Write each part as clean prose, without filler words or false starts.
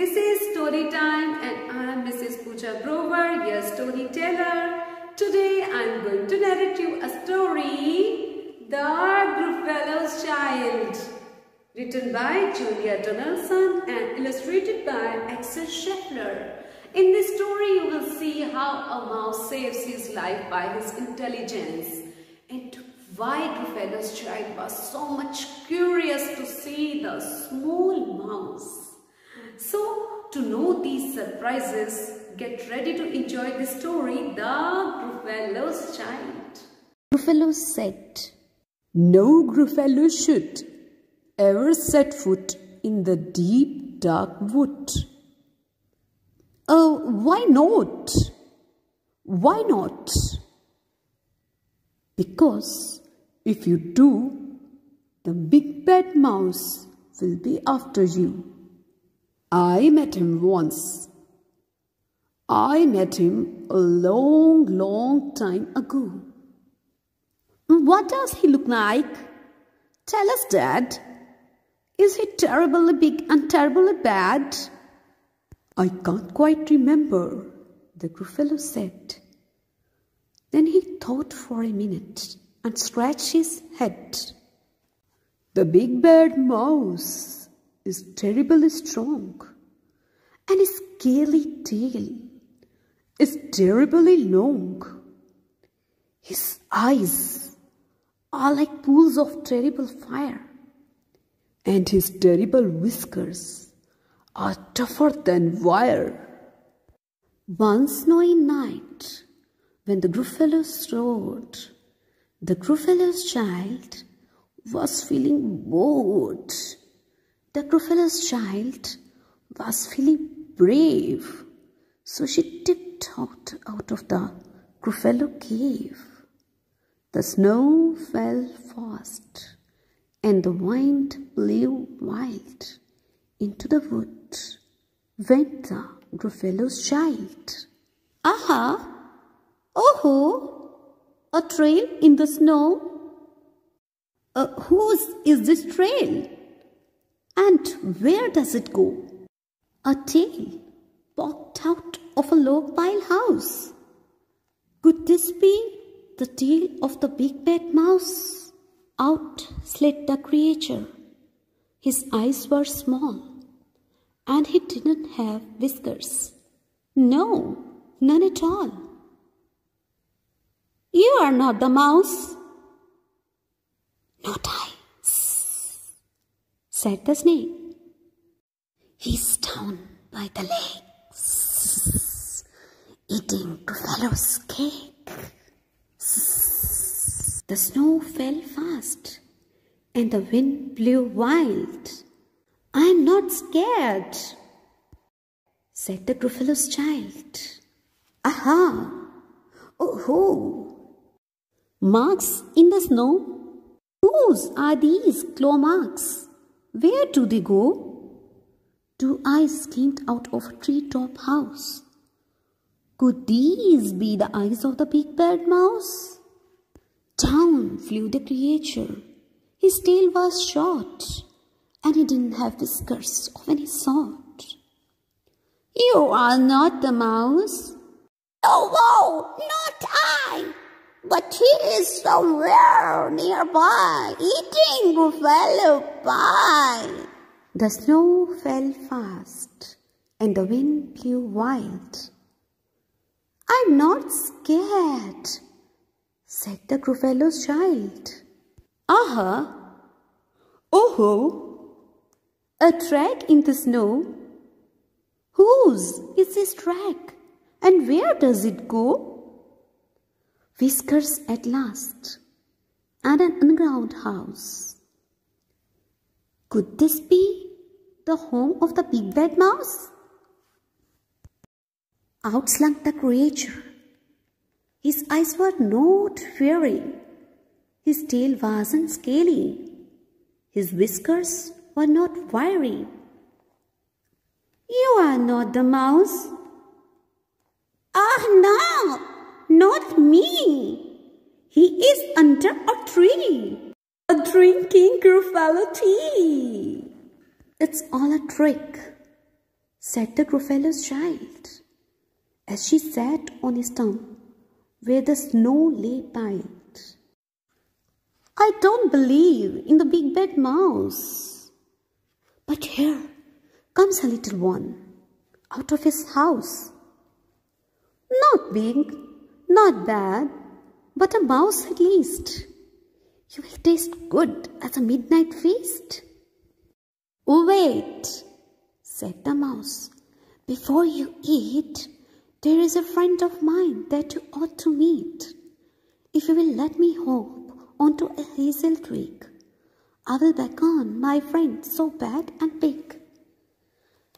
This is story time and I am Mrs. Pooja Brover, your storyteller. Today I am going to narrate you a story, The Gruffalo's Child, written by Julia Donaldson and illustrated by Axel Scheffler. In this story you will see how a mouse saves his life by his intelligence and why Gruffalo's child was so much curious to see the small mouse. So, to know these surprises, get ready to enjoy the story, The Gruffalo's Child. Gruffalo said, "No Gruffalo should ever set foot in the deep, dark wood." "Oh, why not? Why not?" "Because if you do, the big bad mouse will be after you. I met him once. I met him a long, long time ago." "What does he look like? Tell us, Dad. Is he terribly big and terribly bad?" "I can't quite remember," the Gruffalo said. Then he thought for a minute and scratched his head. "The big bad mouse is terribly strong, and his scaly tail is terribly long. His eyes are like pools of terrible fire, and his terrible whiskers are tougher than wire." One snowy night, when the Gruffalo strode, the Gruffalo's child was feeling bored. The Gruffalo's child was feeling brave, so she tiptoed out of the Gruffalo cave. The snow fell fast, and the wind blew wild. Into the wood went the Gruffalo's child. "Aha! Oh-ho! A trail in the snow! Whose is this trail? And where does it go?" "A tail popped out of a log pile house. Could this be the tail of the big bad mouse?" Out slid the creature. His eyes were small, and he didn't have whiskers. "No, none at all." "You are not the mouse." "Not I," said the snake. "He's down by the lake, eating Gruffalo's cake." The snow fell fast, and the wind blew wild. "I'm not scared," said the Gruffalo's child. "Aha! Oh-ho! Marks in the snow? Whose are these claw marks? Where do they go?" Two eyes gleamed out of a treetop house. Could these be the eyes of the big bad mouse? Down flew the creature. His tail was short, and he didn't have whiskers of any sort. "You are not the mouse." "Oh, no, not I. But he is somewhere nearby, eating Gruffalo pie." The snow fell fast, and the wind blew wild. "I'm not scared," said the Gruffalo's child. "Aha! Oh-ho! A track in the snow? Whose is this track, and where does it go?" Whiskers at last, and an underground house. Could this be the home of the big bad mouse? Out slunk the creature. His eyes were not fiery. His tail wasn't scaly. His whiskers were not wiry. "You are not the mouse." "Ah, no! Not me. He is under a tree, drinking Gruffalo tea." "It's all a trick," said the Gruffalo's child, as she sat on his tongue, where the snow lay piled. I don't believe in the big bad mouse. But here comes a little one, out of his house. Not big, not bad, but a mouse at least. You will taste good at a midnight feast. Wait, said the mouse. Before you eat, there is a friend of mine that you ought to meet. If you will let me hop onto a hazel twig, I will beckon my friend so bad and big.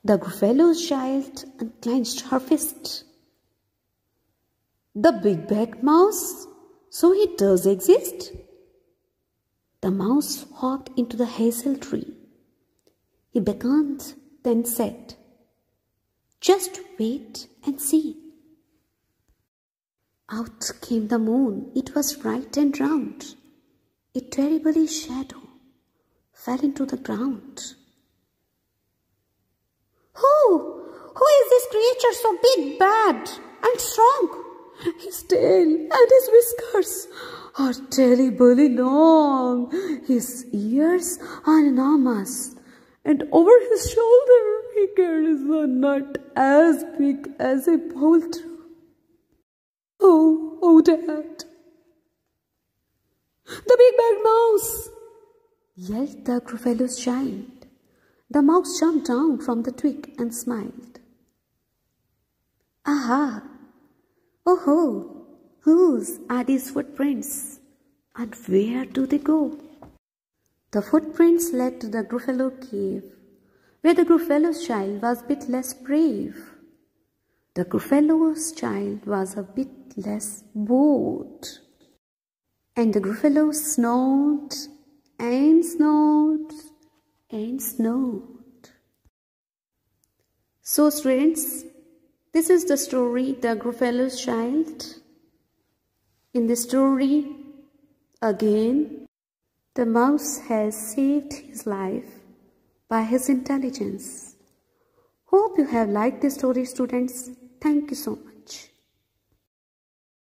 The Gruffalo's child unclenched her fist. The big bad mouse? So he does exist? The mouse hopped into the hazel tree. He beckoned, then said, Just wait and see. Out came the moon. It was bright and round. A terrible shadow fell into the ground. Who is this creature so big, bad and strong? His tail and his whiskers are terribly long. His ears are enormous. And over his shoulder he carries a nut as big as a boulder. Oh, Dad! The big bad mouse! yelled the Gruffalo's child. The mouse jumped down from the twig and smiled. Aha! Oh-ho! Whose are these footprints? And where do they go? The footprints led to the Gruffalo cave, where the Gruffalo's child was a bit less brave. The Gruffalo's child was a bit less bold. And the Gruffalo snowed and snowed and snowed. So students, this is the story, The Gruffalo's Child. In the story, again, the mouse has saved his life by his intelligence. Hope you have liked this story, students. Thank you so much.